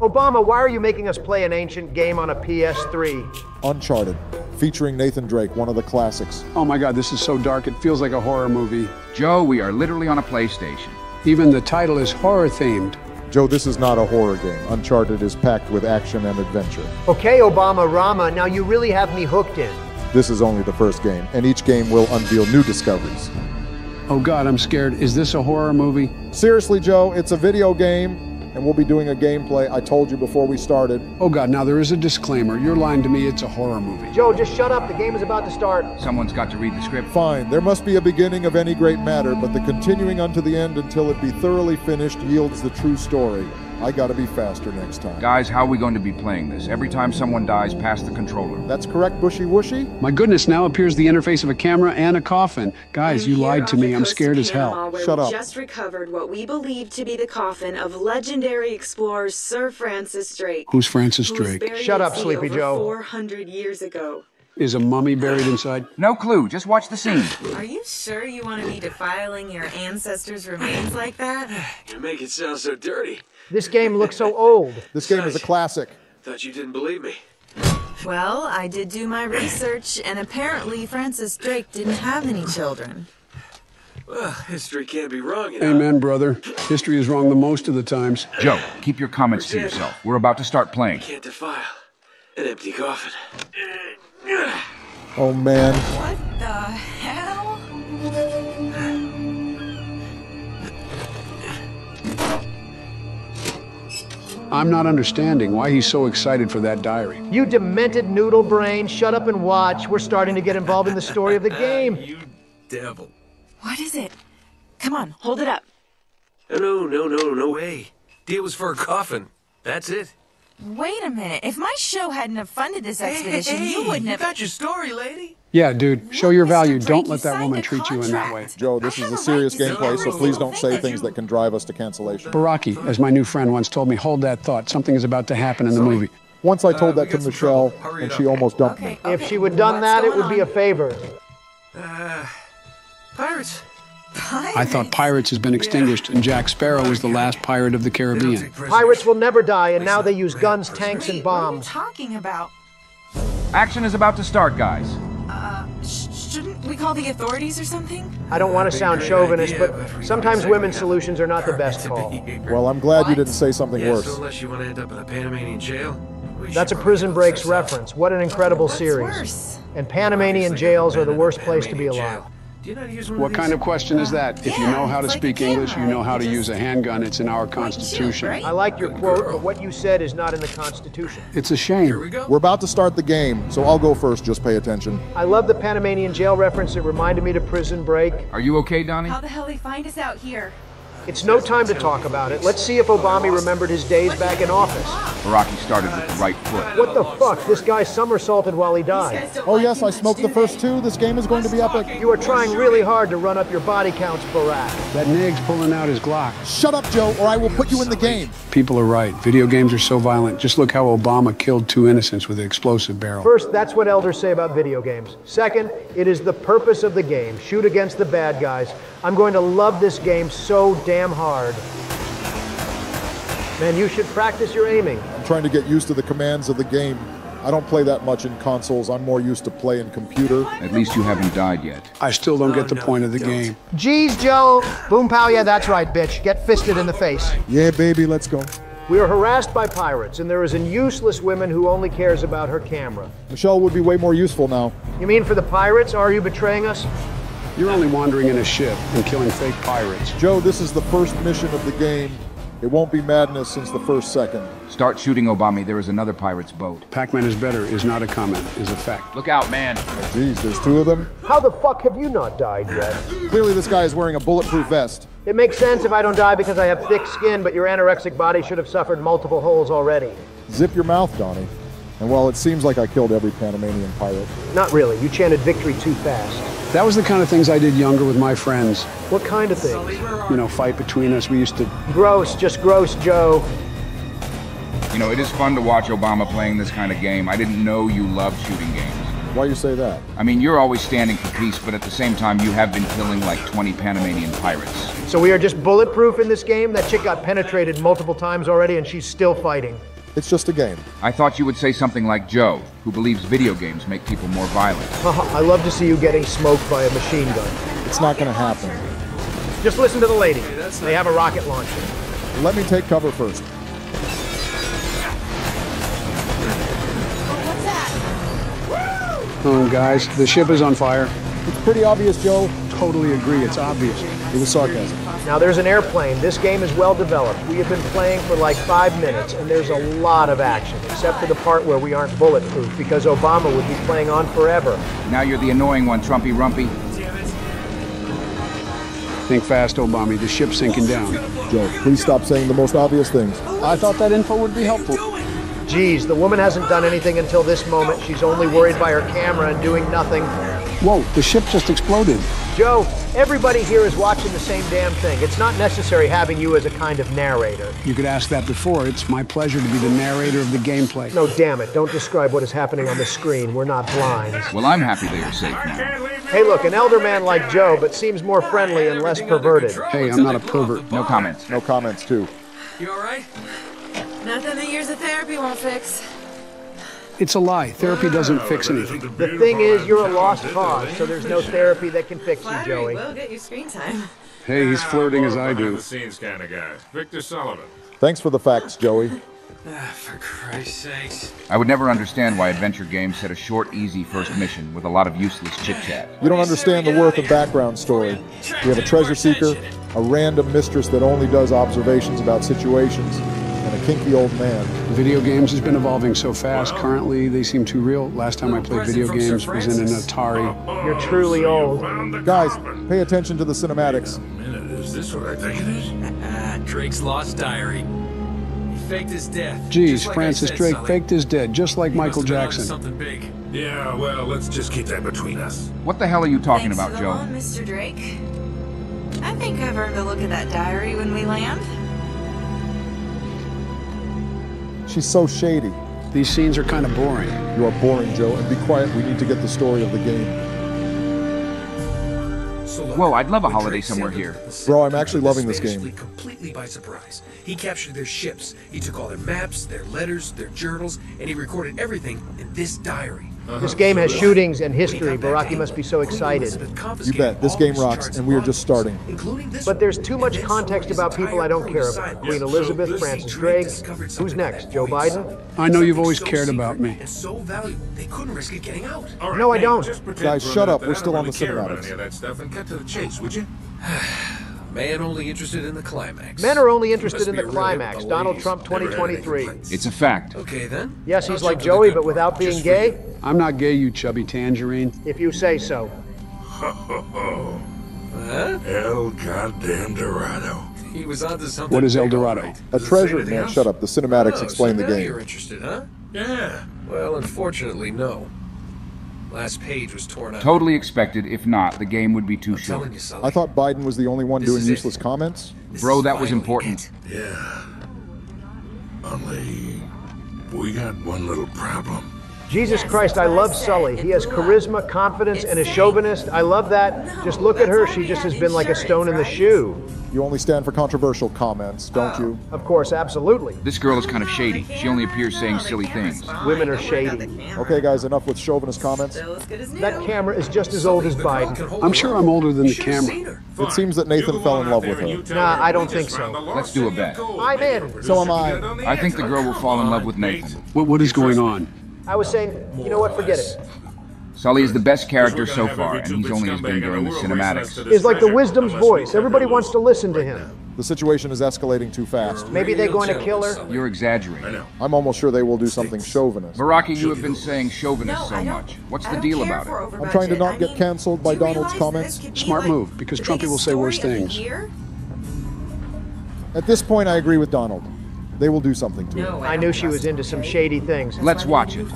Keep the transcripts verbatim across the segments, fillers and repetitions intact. Obama, why are you making us play an ancient game on a P S three? Uncharted, featuring Nathan Drake, one of the classics. Oh my God, this is so dark, it feels like a horror movie. Joe, we are literally on a PlayStation. Even the title is horror-themed. Joe, this is not a horror game. Uncharted is packed with action and adventure. Okay, Obama, Rama, now you really have me hooked in. This is only the first game, and each game will unveil new discoveries. Oh God, I'm scared. Is this a horror movie? Seriously, Joe, it's a video game, and we'll be doing a gameplay. I told you before we started. Oh God, now there is a disclaimer. You're lying to me, it's a horror movie. Joe, just shut up. The game is about to start. Someone's got to read the script. Fine, there must be a beginning of any great matter, but the continuing unto the end until it be thoroughly finished yields the true story. I gotta be faster next time. Guys, how are we going to be playing this? Every time someone dies, pass the controller. That's correct, Bushy Wushy. My goodness, now appears the interface of a camera and a coffin. Guys, you lied to me. I'm scared as hell. Shut up. We just recovered what we believe to be the coffin of legendary explorer Sir Francis Drake. Who's Francis Drake? Shut up, Sleepy Joe. four hundred years ago. Is a mummy buried inside? No clue. Just watch the scene. Are you sure you want to be defiling your ancestors' remains like that? You make it sound so dirty. This game looks so old. This game is a classic. Thought you didn't believe me. Well, I did do my research, and apparently Francis Drake didn't have any children. Well, history can't be wrong, you know. Amen, brother. History is wrong the most of the times. Joe, keep your comments to yourself. We're about to start playing. I can't defile an empty coffin. Oh, man. What the hell? I'm not understanding why he's so excited for that diary. You demented noodle brain. Shut up and watch. We're starting to get involved in the story of the game. You devil. What is it? Come on, hold it up. No, no, no, no way. Deal was for a coffin. That's it. Wait a minute, if my show hadn't have funded this expedition, hey, hey, you wouldn't have... You got your story, lady. Yeah, dude, show your value. Don't let that woman treat you in that way. Joe, this is a serious gameplay, so please don't say things that can drive us to cancellation. Baraki, as my new friend once told me, hold that thought. Something is about to happen in the movie. Once I told that to Michelle, and she almost dumped me. If she would have done that, it would be a favor. Uh, pirates. Pirates? I thought pirates has been extinguished, and Jack Sparrow was the last pirate of the Caribbean. Pirates will never die, and now they use guns, tanks, and bombs. What are you talking about? Action is about to start, guys. Uh, sh shouldn't we call the authorities or something? I don't want to sound chauvinist, but sometimes women's solutions are not the best call. Well, I'm glad you didn't say something worse. Yeah, so unless you want to end up in a Panamanian jail. That's a Prison Breaks reference. What an incredible series. And Panamanian jails are the worst place to be alive. What kind of question is that? If you know how to speak English, you know how to use a handgun. It's in our Constitution. I like your quote, but what you said is not in the Constitution. It's a shame. We're about to start the game, so I'll go first. Just pay attention. I love the Panamanian jail reference. It reminded me to Prison Break. Are you okay, Donnie? How the hell they find us out here? It's no time to talk about it. Let's see if Obama remembered his days back in office. Baraki started with the right foot. What the fuck? This guy somersaulted while he died. Oh yes, I smoked the first two. This game is going to be epic. You are trying really hard to run up your body counts, Barack. That nig's pulling out his Glock. Shut up, Joe, or I will put you in the game. People are right. Video games are so violent. Just look how Obama killed two innocents with an explosive barrel. First, that's what elders say about video games. Second, it is the purpose of the game. Shoot against the bad guys. I'm going to love this game so damn hard. Man, you should practice your aiming. I'm trying to get used to the commands of the game. I don't play that much in consoles. I'm more used to playing computer. At least you haven't died yet. I still don't get the point of the game. Jeez, Joe. Boom pow, yeah, that's right, bitch. Get fisted in the face. Yeah, baby, let's go. We are harassed by pirates, and there is an useless woman who only cares about her camera. Michelle would be way more useful now. You mean for the pirates? Are you betraying us? You're only wandering in a ship and killing fake pirates. Joe, this is the first mission of the game. It won't be madness since the first second. Start shooting, Obama. There is another pirate's boat. Pac-Man is better is not a comment, is a fact. Look out, man. Jeez, oh, there's two of them. How the fuck have you not died yet? Clearly this guy is wearing a bulletproof vest. It makes sense if I don't die because I have thick skin, but your anorexic body should have suffered multiple holes already. Zip your mouth, Donnie. And while it seems like I killed every Panamanian pirate... Not really. You chanted victory too fast. That was the kind of things I did younger with my friends. What kind of things? You know, fight between us. We used to... Gross. Just gross, Joe. You know, it is fun to watch Obama playing this kind of game. I didn't know you loved shooting games. Why do you say that? I mean, you're always standing for peace, but at the same time, you have been killing like twenty Panamanian pirates. So we are just bulletproof in this game? That chick got penetrated multiple times already, and she's still fighting. It's just a game. I thought you would say something like Joe, who believes video games make people more violent. I love to see you getting smoked by a machine gun. It's not gonna happen. Just listen to the lady. They have a rocket launcher. Let me take cover first. Oh, guys, the ship is on fire. It's pretty obvious, Joe. Totally agree. It's obvious. It was sarcasm. Now, there's an airplane. This game is well developed. We have been playing for like five minutes, and there's a lot of action, except for the part where we aren't bulletproof, because Obama would be playing on forever. Now you're the annoying one, Trumpy Rumpy. Think fast, Obama. The ship's sinking down. Joe, please stop saying the most obvious things. I thought that info would be helpful. Geez, the woman hasn't done anything until this moment. She's only worried by her camera and doing nothing. Whoa, the ship just exploded. Joe, everybody here is watching the same damn thing. It's not necessary having you as a kind of narrator. You could ask that before. It's my pleasure to be the narrator of the gameplay. No, damn it. Don't describe what is happening on the screen. We're not blind. Well, I'm happy they are safe now. Hey, look, an elder man like Joe, but seems more friendly and less perverted. Hey, I'm not a pervert. No comments. No comments, too. You all right? Nothing that years of therapy won't fix. It's a lie. Therapy doesn't fix anything. The thing is, you're a lost cause, so there's no therapy that can fix you, Joey. We'll get you screen time. Hey, he's flirting as I do. Scenes kind of guy, Victor Sullivan. Thanks for the facts, Joey. Ah, for Christ's sakes. I would never understand why adventure games had a short, easy first mission with a lot of useless chit-chat. You don't understand the worth of background story. We have a treasure seeker, a random mistress that only does observations about situations, and a kinky old man. Video games has been evolving so fast. Wow. Currently, they seem too real. Last time I played video games was in an Atari. You're truly old. Guys, pay attention to the cinematics. Wait a minute, is this what I think it is? Drake's lost diary. He faked his death. Geez, like Francis Drake something. faked his death, just like he Michael Jackson. Something big. Yeah, well, let's just keep that between us. What the hell are you talking Thanks about, Joe? Law, Mister Drake. I think I've earned a look at that diary when we land. She's so shady. These scenes are kind of boring. You are boring, Joe, and be quiet. We need to get the story of the game. So look, Whoa, I'd love a holiday somewhere here. Bro, I'm actually loving this game. Completely by surprise. He captured their ships. He took all their maps, their letters, their journals, and he recorded everything in this diary. Uh-huh. This game has shootings and history. Baraki must be so excited. You bet. This game rocks, and we are just starting. But there's too much context about people I don't care about. Queen Elizabeth, Francis Drake. Who's next? Joe Biden? I know you've always cared about me. No, I don't. Guys, shut up. We're still on the cinematics. Man only interested in the climax. Men are only interested in the climax. Donald Trump twenty twenty-three. It's a fact. Okay, then. Yes, he's like Joey, but without being gay. I'm not gay, you chubby tangerine. If you say so. Ho, ho, ho. Huh? El goddamn Dorado. He was onto something. What is El Dorado? A treasure. Man, shut up. The cinematics explain the game. You're interested, huh? Yeah. Well, unfortunately, no. Last page was torn up. Totally expected. If not, the game would be too short. I thought Biden was the only one doing useless comments. Bro, that was important. Yeah. Only we got one little problem. Jesus Christ, I love Sully. He has charisma, confidence, and is chauvinist. I love that. Just look at her. She just has been like a stone in the shoe. You only stand for controversial comments, don't you? Of course, absolutely. This girl is kind of shady. She only appears saying silly things. Women are shady. Okay, guys, enough with chauvinist comments. That camera is just as old as Biden. I'm sure I'm older than the camera. It seems that Nathan fell in love with her. Nah, I don't think so. Let's do a bet. I'm in. So am I. I think the girl will fall in love with Nathan. What, what is going on? I was saying, you know what, forget it. Sully is the best character so far, and he's only has been during the cinematics. He's like the wisdom's voice. Everybody wants to listen to him. The situation is escalating too fast. Maybe they're going to kill her. You're exaggerating. I'm almost sure they will do something chauvinist. Baraki, you have been saying chauvinist so much. What's the deal about it? I'm trying to not get canceled by Donald's comments. Smart move, because Trumpy will say worse things. At this point, I agree with Donald. They will do something to no, her. I, I knew she was into some shady things. Let's watch it.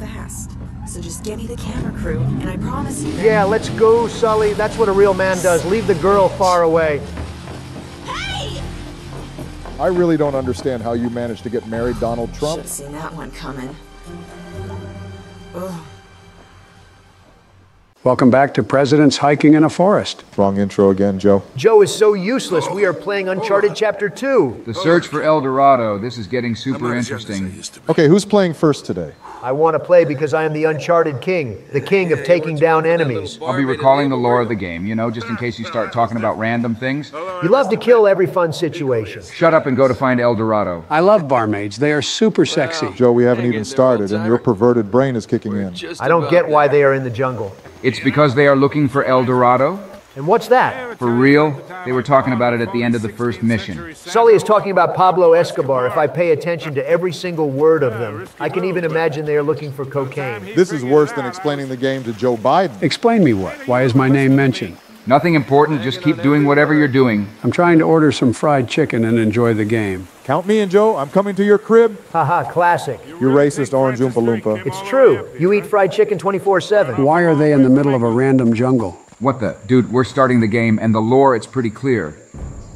So just get me the camera crew, and I promise you. Yeah, let's go, Sully. That's what a real man does. Leave the girl far away. Hey! I really don't understand how you managed to get married, Donald Trump. Should have seen that one coming. Ugh. Welcome back to Presidents Hiking in a Forest. Wrong intro again, Joe. Joe is so useless. We are playing Uncharted Chapter two. The search for El Dorado. This is getting super interesting. Okay, who's playing first today? I want to play because I am the Uncharted King, the king of taking down enemies. I'll be recalling the lore of the game, you know, just in case you start talking about random things. You love to kill every fun situation. Shut up and go to find El Dorado. I love barmaids. They are super sexy. Joe, we haven't even started, and your perverted brain is kicking in. I don't get why they are in the jungle. It's because they are looking for El Dorado. And what's that? For real? They were talking about it at the end of the first mission. Sully is talking about Pablo Escobar. If I pay attention to every single word of them, I can even imagine they are looking for cocaine. This is worse than explaining the game to Joe Biden. Explain me what? Why is my name mentioned? Nothing important. Just keep doing whatever you're doing. I'm trying to order some fried chicken and enjoy the game. Count me in, Joe. I'm coming to your crib. Haha, classic. You're racist, Orange Oompa Loompa. It's true. You eat fried chicken twenty-four seven. Why are they in the middle of a random jungle? What the? Dude, we're starting the game, and the lore, it's pretty clear.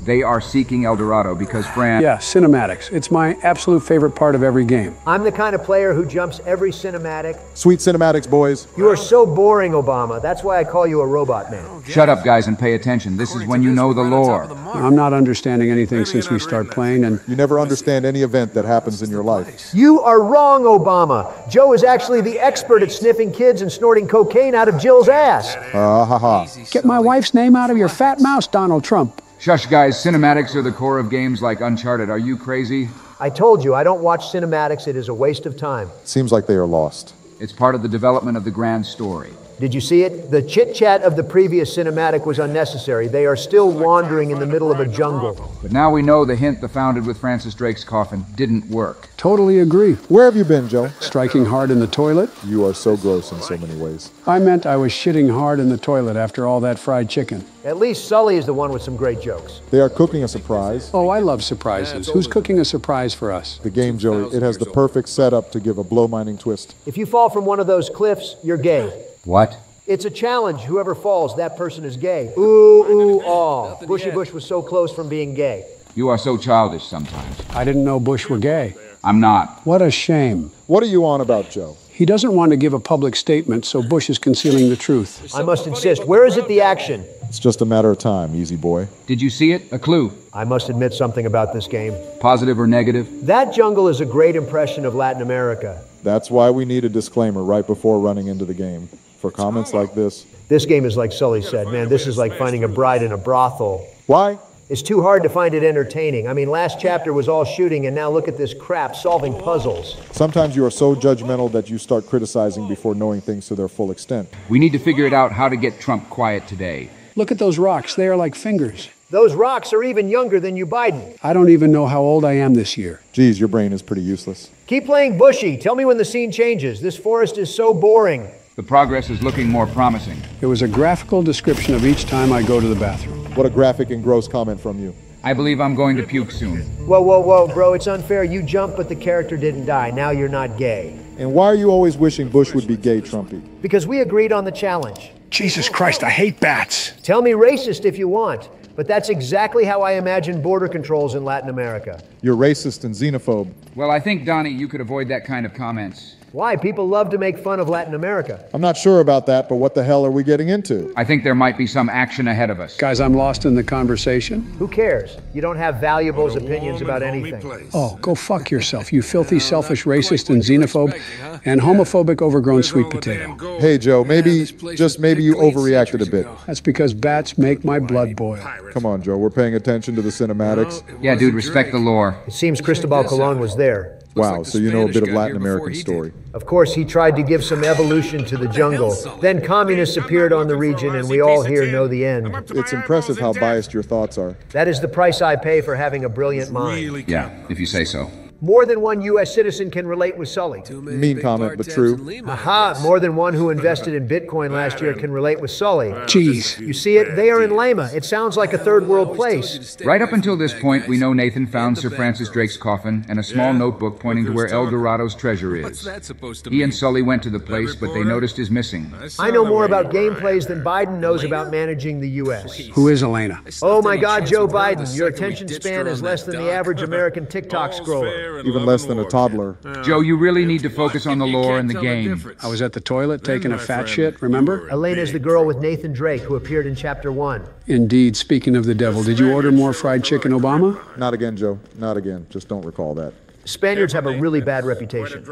They are seeking El Dorado because Fran... Yeah, cinematics. It's my absolute favorite part of every game. I'm the kind of player who jumps every cinematic. Sweet cinematics, boys. You are so boring, Obama. That's why I call you a robot man. Shut up, guys, and pay attention. This is when you know the lore. I'm not understanding anything since we start playing, and... You never understand any event that happens in your life. You are wrong, Obama. Joe is actually the expert at sniffing kids and snorting cocaine out of Jill's ass. Ah, uh, ha, ha. Get my wife's name out of your fat mouth, Donald Trump. Shush, guys. Cinematics are the core of games like Uncharted. Are you crazy? I told you, I don't watch cinematics. It is a waste of time. Seems like they are lost. It's part of the development of the grand story. Did you see it? The chit-chat of the previous cinematic was unnecessary. They are still wandering in the middle of a jungle. But now we know the hint the founded with Francis Drake's coffin didn't work. Totally agree. Where have you been, Joe? Striking hard in the toilet? You are so gross in so many ways. I meant I was shitting hard in the toilet after all that fried chicken. At least Sully is the one with some great jokes. They are cooking a surprise. Oh, I love surprises. Yeah, who's cooking a surprise for us? The game, Joey, it has the perfect setup to give a blow-mining twist. If you fall from one of those cliffs, you're gay. What? It's a challenge. Whoever falls, that person is gay. Ooh, ooh, aw. Bushy Bush was so close from being gay. You are so childish sometimes. I didn't know Bush were gay. I'm not. What a shame. What are you on about, Joe? He doesn't want to give a public statement, so Bush is concealing the truth. I must insist. Where is it the action? It's just a matter of time, easy boy. Did you see it? A clue. I must admit something about this game. Positive or negative? That jungle is a great impression of Latin America. That's why we need a disclaimer right before running into the game. For comments like this. This game is like Sully said, man, this is like finding a bride in a brothel. Why? It's too hard to find it entertaining. I mean, last chapter was all shooting, and now look at this crap, solving puzzles. Sometimes you are so judgmental that you start criticizing before knowing things to their full extent. We need to figure it out how to get Trump quiet today. Look at those rocks. They are like fingers. Those rocks are even younger than you, Biden. I don't even know how old I am this year. Geez, your brain is pretty useless. Keep playing Bushy. Tell me when the scene changes. This forest is so boring. The progress is looking more promising. There was a graphical description of each time I go to the bathroom. What a graphic and gross comment from you. I believe I'm going to puke soon. Whoa, whoa, whoa, bro, it's unfair. You jumped, but the character didn't die. Now you're not gay. And why are you always wishing Bush would be gay, Trumpy? Because we agreed on the challenge. Jesus Christ, I hate bats. Tell me racist if you want, but that's exactly how I imagine border controls in Latin America. You're racist and xenophobe. Well, I think, Donnie, you could avoid that kind of comments. Why? People love to make fun of Latin America. I'm not sure about that, but what the hell are we getting into? I think there might be some action ahead of us. Guys, I'm lost in the conversation. Who cares? You don't have valuables opinions about anything. Oh, go fuck yourself, you filthy, selfish, racist, and xenophobe, and homophobic overgrown sweet potato. Hey, Joe, maybe, just maybe you overreacted a bit. That's because bats make my blood boil. Come on, Joe, we're paying attention to the cinematics. Yeah, dude, respect the lore. It seems Cristobal Colon was there. Wow, so you know a bit of Latin American story. Of course, he tried to give some evolution to the jungle. Then communists appeared on the region, and we all here know the end. It's impressive how biased your thoughts are. That is the price I pay for having a brilliant mind. Yeah, if you say so. More than one U S citizen can relate with Sully. Mean comment, but true. Aha, more than one who invested in Bitcoin last year can relate with Sully. Jeez. You see it? They are in Lima. It sounds like a third world place. Right up until this point, we know Nathan found Sir Francis Drake's coffin and a small notebook pointing to where El Dorado's treasure is. He and Sully went to the place, but they noticed is missing. I know more about gameplays than Biden knows about managing the U S Who is Elena? Oh my God, Joe Biden, your attention span is less than the average American TikTok scroller. even less than a toddler. Joe, you really need to focus on the lore and the game. I was at the toilet taking a fat shit, remember? Elena is the girl with Nathan Drake who appeared in Chapter one. Indeed, speaking of the devil, did you order more fried chicken, Obama? Not again, Joe. Not again. Just don't recall that. Spaniards have a really bad reputation.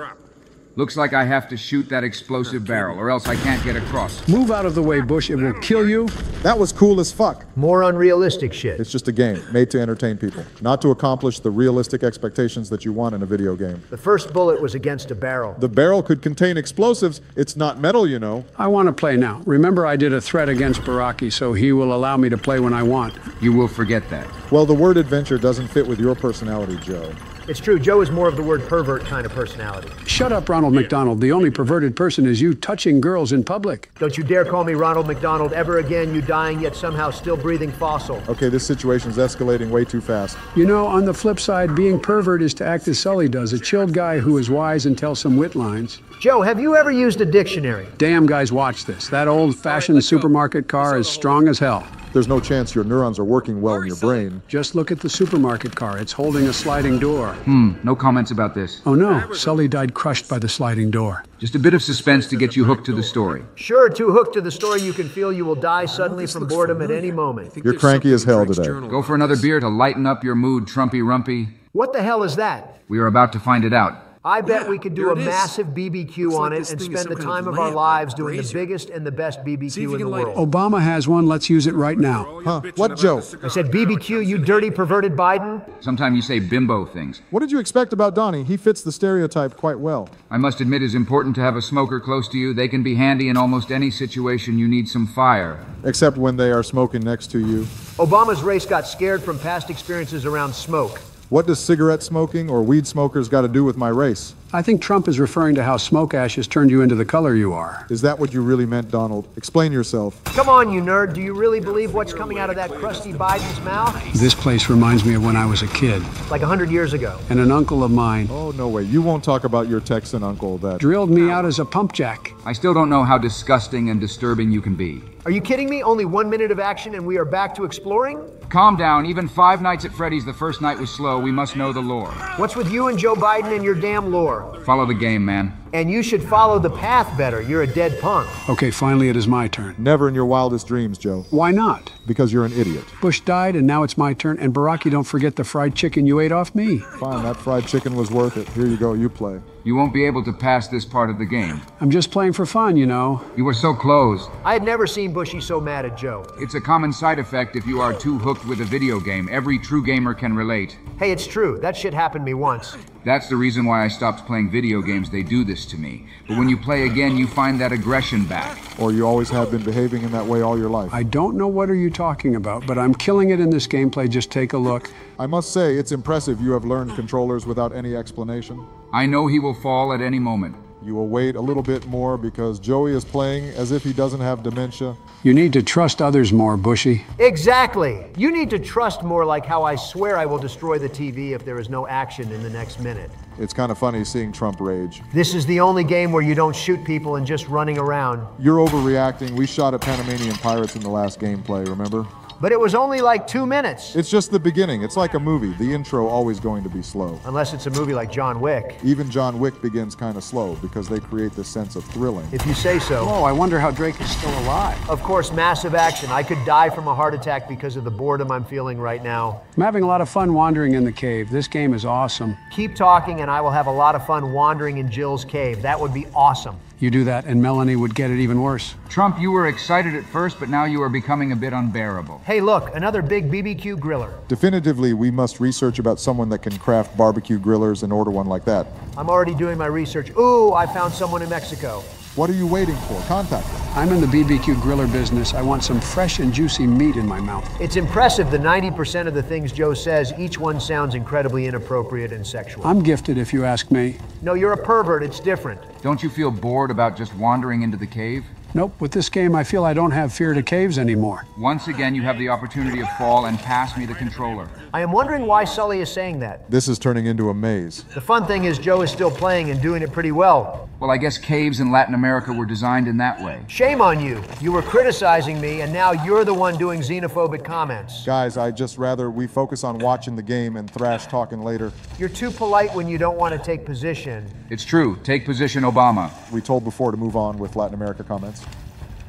Looks like I have to shoot that explosive barrel, or else I can't get across. Move out of the way, Bush. It will kill you. That was cool as fuck. More unrealistic shit. It's just a game made to entertain people, not to accomplish the realistic expectations that you want in a video game. The first bullet was against a barrel. The barrel could contain explosives. It's not metal, you know. I want to play now. Remember, I did a threat against Baraki, so he will allow me to play when I want. You will forget that. Well, the word adventure doesn't fit with your personality, Joe. It's true, Joe is more of the word pervert kind of personality. Shut up, Ronald McDonald. The only perverted person is you touching girls in public. Don't you dare call me Ronald McDonald ever again, you dying yet somehow still breathing fossil. Okay, this situation's escalating way too fast. You know, on the flip side, being pervert is to act as Sully does, a chilled guy who is wise and tells some wit lines. Joe, have you ever used a dictionary? Damn, guys, watch this. That old-fashioned supermarket car is strong as hell. There's no chance your neurons are working well in your brain. Just look at the supermarket car. It's holding a sliding door. Hmm, no comments about this. Oh no, Sully died crushed by the sliding door. Just a bit of suspense to get you hooked to the story. Sure, too hooked to the story you can feel you will die suddenly from boredom at any moment. You're cranky as hell today. Go for another beer to lighten up your mood, Trumpy Rumpy. What the hell is that? We are about to find it out. I bet yeah, we could do a massive B B Q on it and spend the time of our lives doing the biggest and the best B B Q in the world. Obama has one. Let's use it right now. Huh? What joke? I said B B Q, you dirty, perverted Biden. Sometimes you say bimbo things. What did you expect about Donnie? He fits the stereotype quite well. I must admit it's important to have a smoker close to you. They can be handy in almost any situation you need some fire. Except when they are smoking next to you. Obama's race got scared from past experiences around smoke. What does cigarette smoking or weed smokers got to do with my race? I think Trump is referring to how smoke ash has turned you into the color you are. Is that what you really meant, Donald? Explain yourself. Come on, you nerd. Do you really believe what's coming out of that crusty Biden's mouth? This place reminds me of when I was a kid. Like a hundred years ago. And an uncle of mine. Oh, no way. You won't talk about your Texan uncle that drilled me out as a pump jack. I still don't know how disgusting and disturbing you can be. Are you kidding me? Only one minute of action and we are back to exploring? Calm down. Even Five Nights at Freddy's the first night was slow. We must know the lore. What's with you and Joe Biden and your damn lore? Follow the game, man. And you should follow the path better. You're a dead punk. Okay, finally it is my turn. Never in your wildest dreams, Joe. Why not? Because you're an idiot. Bush died, and now it's my turn. And Baraki, don't forget the fried chicken you ate off me. Fine, that fried chicken was worth it. Here you go, you play. You won't be able to pass this part of the game. I'm just playing for fun, you know. You were so close. I had never seen Bushy so mad at Joe. It's a common side effect if you are too hooked with a video game. Every true gamer can relate. Hey, it's true. That shit happened to me once. That's the reason why I stopped playing video games. They do this to me. But when you play again, you find that aggression back. Or you always have been behaving in that way all your life. I don't know what are you talking about, but I'm killing it in this gameplay. Just take a look. I must say, it's impressive you have learned controllers without any explanation. I know he will fall at any moment. You will wait a little bit more because Joey is playing as if he doesn't have dementia. You need to trust others more, Bushy. Exactly. You need to trust more, like how I swear I will destroy the T V if there is no action in the next minute. It's kind of funny seeing Trump rage. This is the only game where you don't shoot people and just running around. You're overreacting. We shot at Panamanian pirates in the last gameplay, remember? But it was only like two minutes. It's just the beginning. It's like a movie. The intro always going to be slow. Unless it's a movie like John Wick. Even John Wick begins kind of slow because they create this sense of thrilling. If you say so. Oh, I wonder how Drake is still alive. Of course, massive action. I could die from a heart attack because of the boredom I'm feeling right now. I'm having a lot of fun wandering in the cave. This game is awesome. Keep talking and I will have a lot of fun wandering in Jill's cave. That would be awesome. You do that and Melanie would get it even worse. Trump, you were excited at first, but now you are becoming a bit unbearable. Hey, look, another big B B Q griller. Definitively, we must research about someone that can craft barbecue grillers and order one like that. I'm already doing my research. Ooh, I found someone in Mexico. What are you waiting for? Contact them. I'm in the B B Q griller business. I want some fresh and juicy meat in my mouth. It's impressive the ninety percent of the things Joe says, each one sounds incredibly inappropriate and sexual. I'm gifted if you ask me. No, you're a pervert. It's different. Don't you feel bored about just wandering into the cave? Nope. With this game, I feel I don't have fear to caves anymore. Once again, you have the opportunity to fall and pass me the controller. I am wondering why Sully is saying that. This is turning into a maze. The fun thing is Joe is still playing and doing it pretty well. Well, I guess caves in Latin America were designed in that way. Shame on you. You were criticizing me, and now you're the one doing xenophobic comments. Guys, I'd just rather we focus on watching the game and thrash talking later. You're too polite when you don't want to take position. It's true. Take position, Obama. We told before to move on with Latin America comments.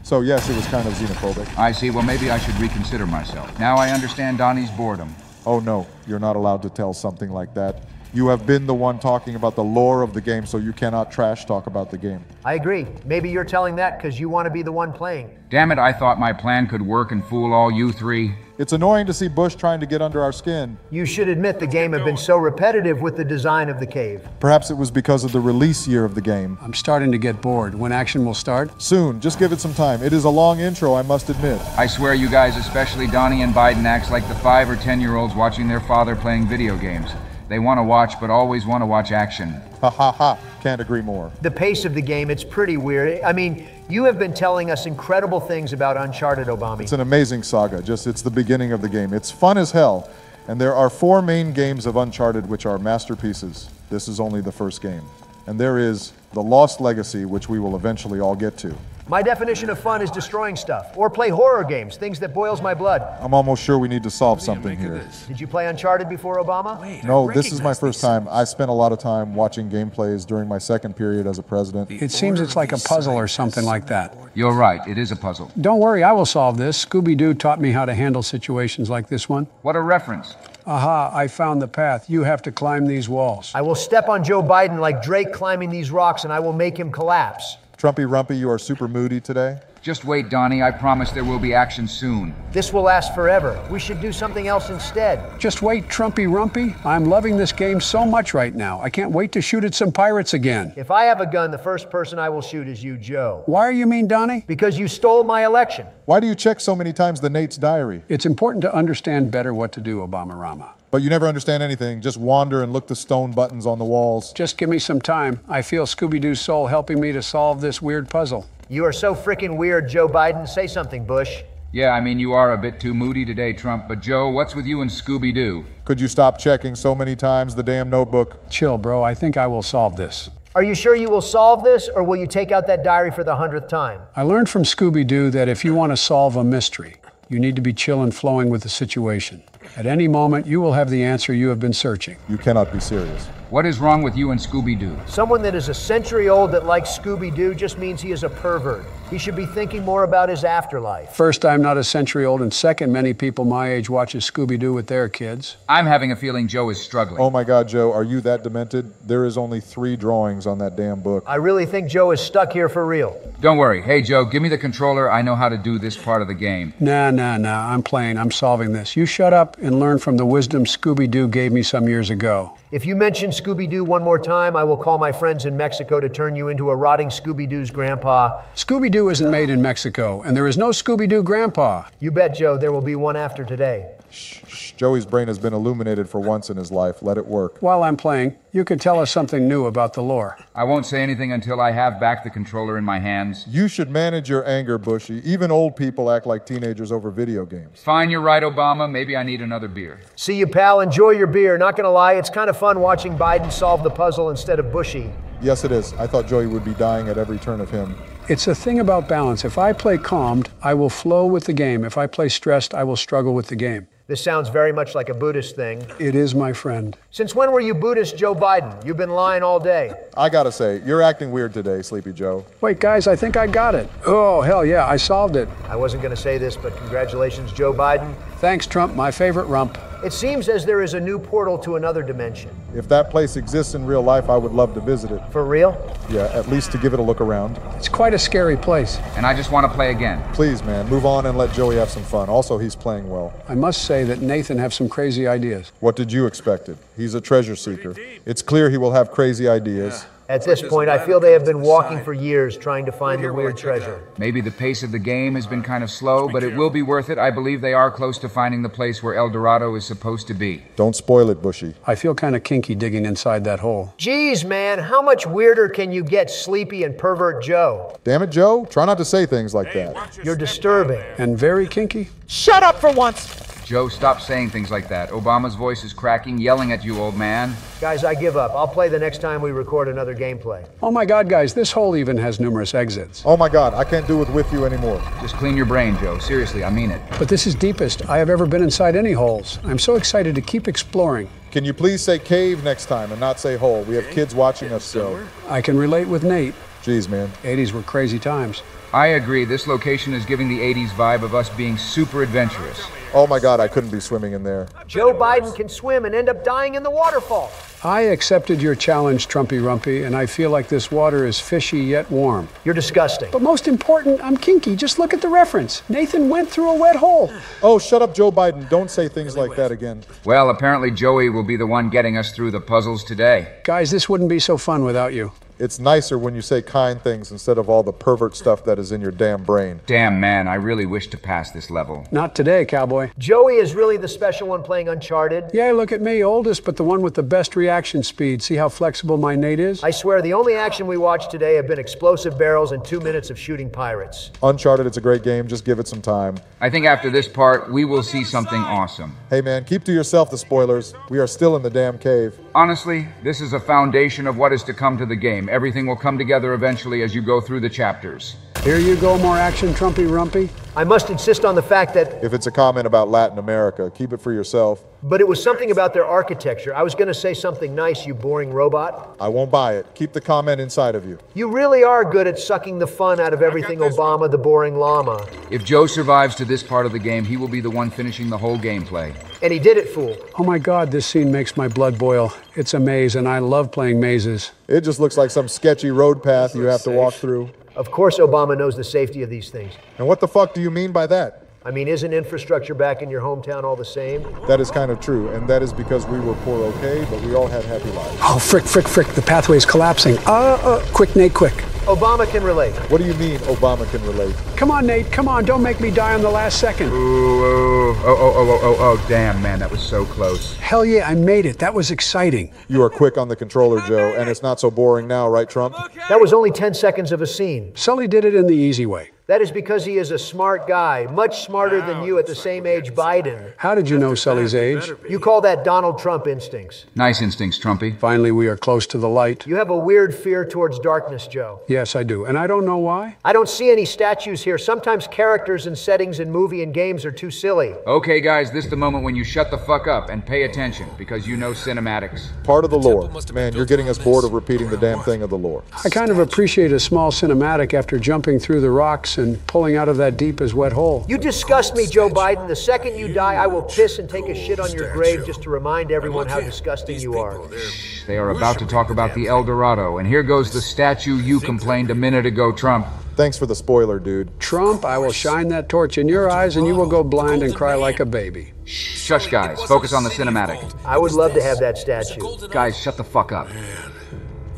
So yes, it was kind of xenophobic. I see. Well, maybe I should reconsider myself. Now I understand Donnie's boredom. Oh, no. You're not allowed to tell something like that. You have been the one talking about the lore of the game, so you cannot trash talk about the game. I agree. Maybe you're telling that because you want to be the one playing. Damn it, I thought my plan could work and fool all you three. It's annoying to see Bush trying to get under our skin. You should admit the game had been so repetitive with the design of the cave. Perhaps it was because of the release year of the game. I'm starting to get bored. When action will start? Soon. Just give it some time. It is a long intro, I must admit. I swear you guys, especially Donnie and Biden, acts like the five or ten-year-olds watching their father playing video games. They want to watch, but always want to watch action. Ha ha ha, can't agree more. The pace of the game, it's pretty weird. I mean, you have been telling us incredible things about Uncharted, Obama. It's an amazing saga, just it's the beginning of the game. It's fun as hell, and there are four main games of Uncharted which are masterpieces. This is only the first game. And there is The Lost Legacy, which we will eventually all get to. My definition of fun is destroying stuff, or play horror games, things that boils my blood. I'm almost sure we need to solve something here. Did you play Uncharted before, Obama? Wait, no, this is my first time. I spent a lot of time watching gameplays during my second period as a president. It seems it's like a puzzle or something like that. You're right, it is a puzzle. Don't worry, I will solve this. Scooby-Doo taught me how to handle situations like this one. What a reference. Aha, I found the path. You have to climb these walls. I will step on Joe Biden like Drake climbing these rocks, and I will make him collapse. Trumpy Rumpy, you are super moody today. Just wait, Donnie. I promise there will be action soon. This will last forever. We should do something else instead. Just wait, Trumpy Rumpy. I'm loving this game so much right now. I can't wait to shoot at some pirates again. If I have a gun, the first person I will shoot is you, Joe. Why you mean, Donnie? Because you stole my election. Why do you check so many times the Nate's diary? It's important to understand better what to do, Obama-rama. But you never understand anything. Just wander and look the stone buttons on the walls. Just give me some time. I feel Scooby-Doo's soul helping me to solve this weird puzzle. You are so freaking weird, Joe Biden. Say something, Bush. Yeah, I mean, you are a bit too moody today, Trump. But, Joe, what's with you and Scooby-Doo? Could you stop checking so many times the damn notebook? Chill, bro. I think I will solve this. Are you sure you will solve this, or will you take out that diary for the hundredth time? I learned from Scooby-Doo that if you want to solve a mystery, you need to be chill and flowing with the situation. At any moment, you will have the answer you have been searching. You cannot be serious. What is wrong with you and Scooby-Doo? Someone that is a century old that likes Scooby-Doo just means he is a pervert. He should be thinking more about his afterlife. First, I'm not a century old, and second, many people my age watches Scooby-Doo with their kids. I'm having a feeling Joe is struggling. Oh my God, Joe, are you that demented? There is only three drawings on that damn book. I really think Joe is stuck here for real. Don't worry. Hey, Joe, give me the controller. I know how to do this part of the game. Nah, nah, nah. I'm playing. I'm solving this. You shut up and learn from the wisdom Scooby-Doo gave me some years ago. If you mention Scooby-Doo one more time, I will call my friends in Mexico to turn you into a rotting Scooby-Doo's grandpa. Scooby-Doo isn't made in Mexico, and there is no Scooby-Doo grandpa. You bet, Joe, there will be one after today. Shh, shh. Joey's brain has been illuminated for once in his life. Let it work. While I'm playing, you could tell us something new about the lore. I won't say anything until I have back the controller in my hands. You should manage your anger, Bushy. Even old people act like teenagers over video games. Fine, you're right, Obama. Maybe I need another beer. See you, pal. Enjoy your beer. Not gonna lie, it's kind of fun watching Biden solve the puzzle instead of Bushy. Yes, it is. I thought Joey would be dying at every turn of him. It's a thing about balance. If I play calmed, I will flow with the game. If I play stressed, I will struggle with the game. This sounds very much like a Buddhist thing. It is, my friend. Since when were you Buddhist, Joe Biden? You've been lying all day. I gotta say, you're acting weird today, Sleepy Joe. Wait, guys, I think I got it. Oh, hell yeah, I solved it. I wasn't gonna say this, but congratulations, Joe Biden. Thanks, Trump, my favorite rump. It seems as there is a new portal to another dimension. If that place exists in real life, I would love to visit it. For real? Yeah, at least to give it a look around. It's quite a scary place. And I just want to play again. Please, man, move on and let Joey have some fun. Also, he's playing well. I must say that Nathan has some crazy ideas. What did you expect? He's a treasure seeker. It's clear he will have crazy ideas. Yeah. At this point, I feel they have been walking for years trying to find the weird treasure. Maybe the pace of the game has been kind of slow, but it will be worth it. I believe they are close to finding the place where El Dorado is supposed to be. Don't spoil it, Bushy. I feel kind of kinky digging inside that hole. Jeez, man, how much weirder can you get, Sleepy and Pervert Joe? Damn it, Joe. Try not to say things like that. You're disturbing. And very kinky. Shut up for once. Joe, stop saying things like that. Obama's voice is cracking, yelling at you, old man. Guys, I give up. I'll play the next time we record another gameplay. Oh my God, guys, this hole even has numerous exits. Oh my God, I can't do it with you anymore. Just clean your brain, Joe. Seriously, I mean it. But this is deepest I have ever been inside any holes. I'm so excited to keep exploring. Can you please say cave next time and not say hole? We have kids watching us, so. I can relate with Nate. Jeez, man. eighties were crazy times. I agree. This location is giving the eighties vibe of us being super adventurous. Oh my God, I couldn't be swimming in there. Joe Biden can swim and end up dying in the waterfall. I accepted your challenge, Trumpy Rumpy, and I feel like this water is fishy yet warm. You're disgusting. But most important, I'm kinky. Just look at the reference. Nathan went through a wet hole. Oh, shut up, Joe Biden. Don't say things like that again. Well, apparently Joey will be the one getting us through the puzzles today. Guys, this wouldn't be so fun without you. It's nicer when you say kind things instead of all the pervert stuff that is in your damn brain. Damn, man, I really wish to pass this level. Not today, cowboy. Joey is really the special one playing Uncharted. Yeah, look at me, oldest, but the one with the best reaction speed. See how flexible my Nate is? I swear, the only action we watched today have been explosive barrels and two minutes of shooting pirates. Uncharted, it's a great game. Just give it some time. I think after this part, we will see something awesome. Hey, man, keep to yourself the spoilers. We are still in the damn cave. Honestly, this is a foundation of what is to come to the game. Everything will come together eventually as you go through the chapters. Here you go, more action, Trumpy Rumpy. I must insist on the fact that... If it's a comment about Latin America, keep it for yourself. But it was something about their architecture. I was going to say something nice, you boring robot. I won't buy it. Keep the comment inside of you. You really are good at sucking the fun out of everything Obama the boring llama. If Joe survives to this part of the game, he will be the one finishing the whole gameplay. And he did it, fool. Oh my God, this scene makes my blood boil. It's a maze, and I love playing mazes. It just looks like some sketchy road path you have to walk through. Of course Obama knows the safety of these things. And what the fuck do you mean by that? I mean, isn't infrastructure back in your hometown all the same? That is kind of true, and that is because we were poor, okay, but we all had happy lives. Oh, frick, frick, frick, the pathway's collapsing. Uh, uh, quick, Nate, quick. Obama can relate. What do you mean Obama can relate? Come on, Nate, come on, don't make me die on the last second. Ooh, oh, oh, oh, oh, oh, oh, damn, man, that was so close. Hell yeah, I made it, that was exciting. You are quick on the controller, Joe, and it's not so boring now, right, Trump? Okay. That was only ten seconds of a scene. Sully did it in the easy way. That is because he is a smart guy, much smarter wow, than you at the same age, Biden. How did you know Sully's age? You call that Donald Trump instincts. Nice instincts, Trumpy. Finally, we are close to the light. You have a weird fear towards darkness, Joe. Yes, I do, and I don't know why. I don't see any statues here. Sometimes characters and settings in movie and games are too silly. Okay, guys, this is the moment when you shut the fuck up and pay attention, because you know cinematics. Part of the lore. Man, you're getting us bored of repeating the damn thing of the lore. I kind of appreciate a small cinematic after jumping through the rocks and pulling out of that deep as wet hole. You disgust me, Joe Biden. The second you die, I will piss and take a shit on your grave just to remind everyone how disgusting you are. Shh, they are about to talk about the El Dorado, and here goes the statue you complained a minute ago, Trump. Thanks for the spoiler, dude. Trump, I will shine that torch in your eyes and you will go blind and cry like a baby. Shh, shush, guys. Focus on the cinematic. I would love to have that statue. Guys, shut the fuck up. Man,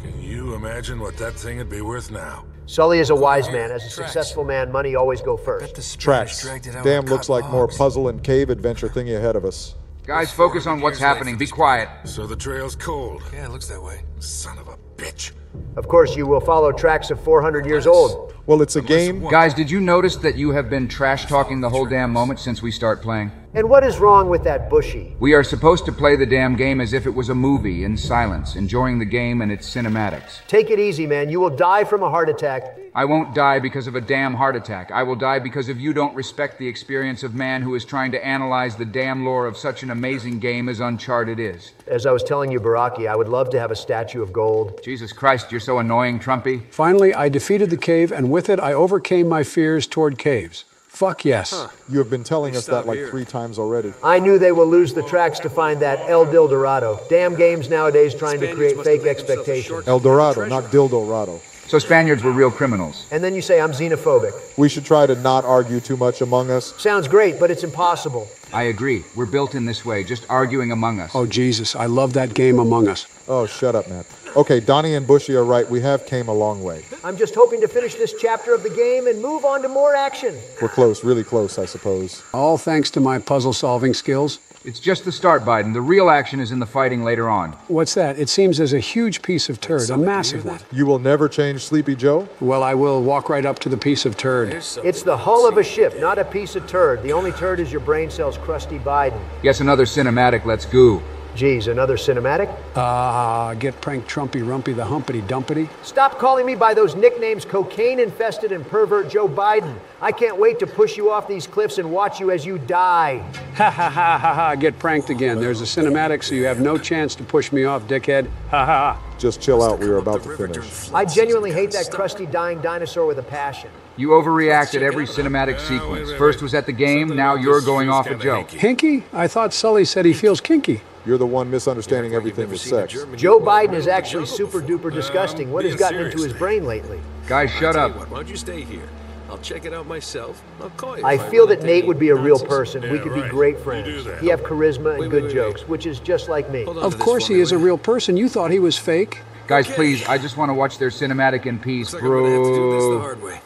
can you imagine what that thing would be worth now? Sully is a wise man. As a successful man, money always go first. Tracks. Damn, looks like more puzzle and cave adventure thingy ahead of us. Guys, focus on what's happening. Be quiet. So the trail's cold. Yeah, it looks that way. Son of a bitch. Of course, you will follow tracks of four hundred years old. Well, it's a game. Guys, did you notice that you have been trash talking the whole damn moment since we start playing? And what is wrong with that bushy? We are supposed to play the damn game as if it was a movie, in silence, enjoying the game and its cinematics. Take it easy, man. You will die from a heart attack. I won't die because of a damn heart attack. I will die because if you don't respect the experience of man who is trying to analyze the damn lore of such an amazing game as Uncharted is. As I was telling you, Baraki, I would love to have a statue of gold. Jesus Christ, you're so annoying, Trumpy. Finally, I defeated the cave, and with it, I overcame my fears toward caves. Fuck yes. Huh. You have been telling us that like here. three times already. I knew they will lose the tracks to find that El Dorado. Damn games nowadays trying Spaniards to create fake expectations. El Dorado, not Dildorado. So Spaniards were real criminals. And then you say I'm xenophobic. We should try to not argue too much among us. Sounds great, but it's impossible. I agree. We're built in this way, just arguing among us. Oh, Jesus, I love that game Among Us. Oh, shut up, Matt. Okay, Donnie and Bushy are right. We have came a long way. I'm just hoping to finish this chapter of the game and move on to more action. We're close, really close, I suppose. All thanks to my puzzle-solving skills. It's just the start, Biden. The real action is in the fighting later on. What's that? It seems there's a huge piece of turd, a massive one. You will never change Sleepy Joe? Well, I will walk right up to the piece of turd. It's the hull of a ship, not a piece of turd. The only turd is your brain cells, crusty Biden. Yes, another cinematic. Let's go. Geez, another cinematic? Ah, uh, get pranked, Trumpy, Rumpy, the Humpity Dumpity. Stop calling me by those nicknames, cocaine-infested and pervert Joe Biden. I can't wait to push you off these cliffs and watch you as you die. Ha, ha, ha, ha, ha, get pranked again. There's a cinematic, so you have no chance to push me off, dickhead. Ha, ha, ha. Just chill out, we are about to finish. I genuinely hate that crusty, dying dinosaur with a passion. You overreact at every cinematic sequence. First was at the game, now you're going off a joke. Hinky? I thought Sully said he feels kinky. You're the one misunderstanding everything with sex. Joe Biden is actually super duper disgusting. What has gotten into his brain lately? Guys, shut up. Why don't you stay here? I'll check it out myself. I'll call you. I feel that Nate would be a real person. We could be great friends. He have charisma and good jokes, which is just like me. Of course he is a real person. You thought he was fake. Guys, please, I just want to watch their cinematic in peace, bro. I'm gonna have to do this the hard way.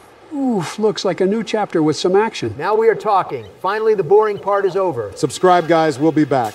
Oof, looks like a new chapter with some action. Now we are talking. Finally, the boring part is over. Subscribe, guys. We'll be back.